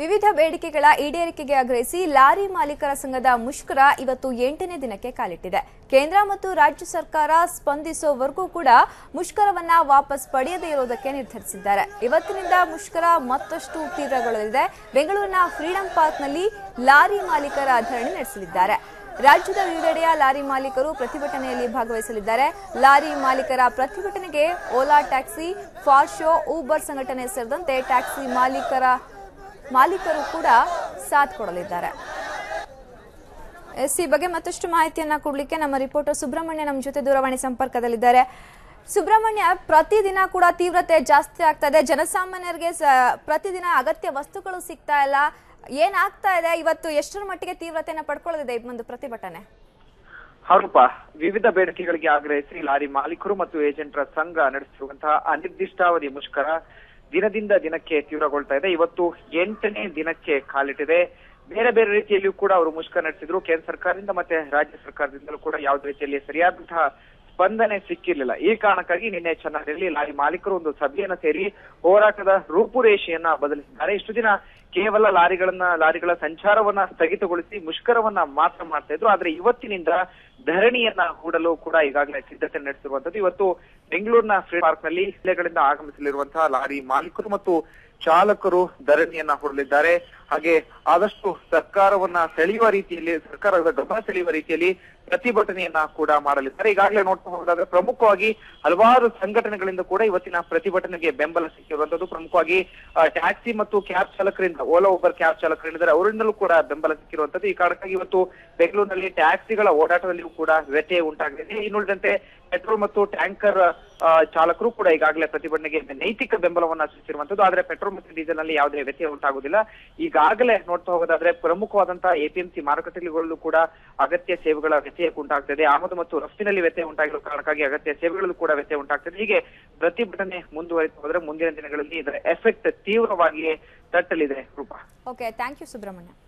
ವಿವಿಧ ಬೇಡಿಕೆಗಳ ಈಡೇರಿಕೆಗೆ ಆಗ್ರಹಿಸಿ ಲಾರಿ ಮಾಲೀಕರ ಸಂಘದ ಮುಷ್ಕರ ಇವತ್ತು 8ನೇ ದಿನಕ್ಕೆ ಕಾಲಿಟ್ಟಿದೆ. ಕೇಂದ್ರ ಮತ್ತು ರಾಜ್ಯ ಸರ್ಕಾರ ಸ್ಪಂದಿಸುವವರೆಗೂ ಕೂಡ ಮುಷ್ಕರವನ್ನ ವಾಪಸ್ ಪಡೆಯದೇ ಇರೋದಕ್ಕೆ ನಿರ್ಧರಿಸಿದ್ದಾರೆ. ಇವತ್ತಿನಿಂದ ಮುಷ್ಕರ ಮತ್ತಷ್ಟು ತೀವ್ರಗೊಳ್ಳಲಿದೆ. ಬೆಂಗಳೂರಿನ ಫ್ರೀಡಂ ಪಾರ್ಕ್ನಲ್ಲಿ ಲಾರಿ ಮಾಲೀಕರ ಧರಣಿ ನಡೆಸಲಿದ್ದಾರೆ. ರಾಜ್ಯದ ವಿವಿಧೆಡೆಯ ಲಾರಿ ಮಾಲೀಕರು ಪ್ರತಿಭಟನೆಯಲ್ಲಿ ಭಾಗವಹಿಸಲಿದ್ದಾರೆ. ಲಾರಿ ಮಾಲೀಕರ ಪ್ರತಿಭಟನೆಗೆ ಓಲಾ ಟ್ಯಾಕ್ಸಿ, ಫಾರ್ ಶೋ, ಊಬರ್ ಸಂಘಟನೆ ಸೇರಿದಂತೆ ಟ್ಯಾಕ್ಸಿ ಮಾಲೀಕರು ಕೂಡ ಸಾಥ್ ಕೊಡಲಿದ್ದಾರೆ. ಎಸ್, ಈ ಬಗ್ಗೆ ಮತ್ತಷ್ಟು ಮಾಹಿತಿಯನ್ನ ಕೊಡಲಿಕ್ಕೆ ನಮ್ಮ ರಿಪೋರ್ಟರ್ ಸುಬ್ರಹ್ಮಣ್ಯ ನಮ್ಮ ಜೊತೆ ದೂರವಾಣಿ ಸಂಪರ್ಕದಲ್ಲಿದ್ದಾರೆ. ಸುಬ್ರಹ್ಮಣ್ಯ, ಪ್ರತಿದಿನ ಕೂಡ ತೀವ್ರತೆ ಜಾಸ್ತಿ ಆಗ್ತಾ ಇದೆ. ಜನಸಾಮಾನ್ಯರಿಗೆ ಪ್ರತಿದಿನ ಅಗತ್ಯ ವಸ್ತುಗಳು ಸಿಗ್ತಾ ಇಲ್ಲ. ಏನಾಗ್ತಾ ಇದೆ? ಇವತ್ತು ಎಷ್ಟರ ಮಟ್ಟಿಗೆ ತೀವ್ರತೆಯನ್ನು ಪಡ್ಕೊಳ್ಳಲಿದೆ ಒಂದು ಪ್ರತಿಭಟನೆ? ಆರೋಪ ವಿವಿಧ ಬೇಡಿಕೆಗಳಿಗೆ ಆಗ್ರಹಿಸಿ ಲಾರಿ ಮಾಲೀಕರು ಮತ್ತು ಏಜೆಂಟರ ಸಂಘ ನಡೆಸಿರುವಂತಹ ಅನಿರ್ದಿಷ್ಟಾವಧಿ ಮುಷ್ಕರ ದಿನದಿಂದ ದಿನಕ್ಕೆ ತೀವ್ರಗೊಳ್ತಾ ಇದೆ. ಇವತ್ತು 8ನೇ ದಿನಕ್ಕೆ ಕಾಲಿಟ್ಟಿದೆ. ಬೇರೆ ಬೇರೆ ರೀತಿಯಲ್ಲಿಯೂ ಕೂಡ ಅವರು ಮುಷ್ಕರ ನಡೆಸಿದ್ರು. ಕೇಂದ್ರ ಸರ್ಕಾರದಿಂದ ಮತ್ತೆ ರಾಜ್ಯ ಸರ್ಕಾರದಿಂದಲೂ ಕೂಡ ಯಾವುದೇ ರೀತಿಯಲ್ಲಿ ಸರಿಯಾದಂತಹ ಸ್ಪಂದನೆ ಸಿಕ್ಕಿರಲಿಲ್ಲ. ಈ ಕಾರಣಕ್ಕಾಗಿ ನಿನ್ನೆ ಚೆನ್ನೈನಲ್ಲಿ ಲಾರಿ ಮಾಲೀಕರು ಒಂದು ಸಭೆಯನ್ನ ಸೇರಿ ಹೋರಾಟದ ರೂಪುರೇಷೆಯನ್ನ ಬದಲಿಸಿದ್ದಾರೆ. ಇಷ್ಟು ದಿನ ಕೇವಲ ಲಾರಿಗಳ ಸಂಚಾರವನ್ನ ಸ್ಥಗಿತಗೊಳಿಸಿ ಮುಷ್ಕರವನ್ನ ಮಾತ್ರ ಮಾಡ್ತಾ ಇದ್ರು. ಆದ್ರೆ ಇವತ್ತಿನಿಂದ ಧರಣಿಯನ್ನ ಹೂಡಲು ಕೂಡ ಈಗಾಗಲೇ ಸಿದ್ಧತೆ ನಡೆಸಿರುವಂತದ್ದು. ಇವತ್ತು ಬೆಂಗಳೂರಿನ ಫ್ರೀಡಂ ಪಾರ್ಕ್ ನಲ್ಲಿ ಜಿಲ್ಲೆಗಳಿಂದ ಆಗಮಿಸಲಿರುವಂತಹ ಲಾರಿ ಮಾಲೀಕರು ಮತ್ತು ಚಾಲಕರು ಧರಣಿಯನ್ನ ಹೂಡಲಿದ್ದಾರೆ. ಹಾಗೆ ಆದಷ್ಟು ಸರ್ಕಾರದ ಗಮನ ಸೆಳೆಯುವ ರೀತಿಯಲ್ಲಿ ಪ್ರತಿಭಟನೆಯನ್ನ ಕೂಡ ಮಾಡಲಿದ್ದಾರೆ. ಈಗಾಗಲೇ ನೋಡ್ತಾ ಹೋಗೋದಾದ್ರೆ ಪ್ರಮುಖವಾಗಿ ಹಲವಾರು ಸಂಘಟನೆಗಳಿಂದ ಕೂಡ ಇವತ್ತಿನ ಪ್ರತಿಭಟನೆಗೆ ಬೆಂಬಲ ಸಿಕ್ಕಿರುವಂತದ್ದು. ಪ್ರಮುಖವಾಗಿ ಟ್ಯಾಕ್ಸಿ ಮತ್ತು ಕ್ಯಾಬ್ ಚಾಲಕರಿಂದ, ಓಲಾ ಉಬರ್ ಕ್ಯಾಬ್ ಚಾಲಕರಿದ್ದಾರೆ, ಅವರಿಂದಲೂ ಕೂಡ ಬೆಂಬಲ ಸಿಕ್ಕಿರುವಂತದ್ದು. ಈ ಕಾರಣಕ್ಕಾಗಿ ಇವತ್ತು ಬೆಂಗಳೂರಿನಲ್ಲಿ ಟ್ಯಾಕ್ಸಿಗಳ ಓಡಾಟದಲ್ಲಿಯೂ ಕೂಡ ವ್ಯತ್ಯಯ ಉಂಟಾಗಿದೆ. ಇನ್ನುಳಿದಂತೆ ಪೆಟ್ರೋಲ್ ಮತ್ತು ಟ್ಯಾಂಕರ್ ಚಾಲಕರು ಕೂಡ ಈಗಾಗಲೇ ಪ್ರತಿಭಟನೆಗೆ ನೈತಿಕ ಬೆಂಬಲವನ್ನ ಸೂಚಿಸಿರುವಂತದ್ದು. ಆದ್ರೆ ಪೆಟ್ರೋಲ್ ಮತ್ತು ಡೀಸೆಲ್ ನಲ್ಲಿ ಯಾವುದೇ ವ್ಯತ್ಯಯ ಉಂಟಾಗುವುದಿಲ್ಲ. ಈಗಾಗಲೇ ನೋಡ್ತಾ ಹೋಗೋದಾದ್ರೆ ಪ್ರಮುಖವಾದಂತಹ APMC ಮಾರುಕಟ್ಟೆಗಳಲ್ಲೂ ಕೂಡ ಅಗತ್ಯ ಸೇವೆಗಳ ವ್ಯತ್ಯಯ ಉಂಟಾಗ್ತದೆ. ಆಮದು ಮತ್ತು ರಫ್ತಿನಲ್ಲಿ ವ್ಯತ್ಯಯ ಉಂಟಾಗಿರುವ ಕಾರಣಕ್ಕಾಗಿ ಅಗತ್ಯ ಸೇವೆಗಳಲ್ಲೂ ಕೂಡ ವ್ಯತ್ಯಯ ಉಂಟಾಗ್ತದೆ. ಹೀಗೆ ಪ್ರತಿಭಟನೆ ಮುಂದುವರಿದು ಹೋದ್ರೆ ಮುಂದಿನ ದಿನಗಳಲ್ಲಿ ಇದರ ಎಫೆಕ್ಟ್ ತೀವ್ರವಾಗಿ ತಟ್ಟಲಿದೆ. Roopa, okay, thank you Subrahmanya.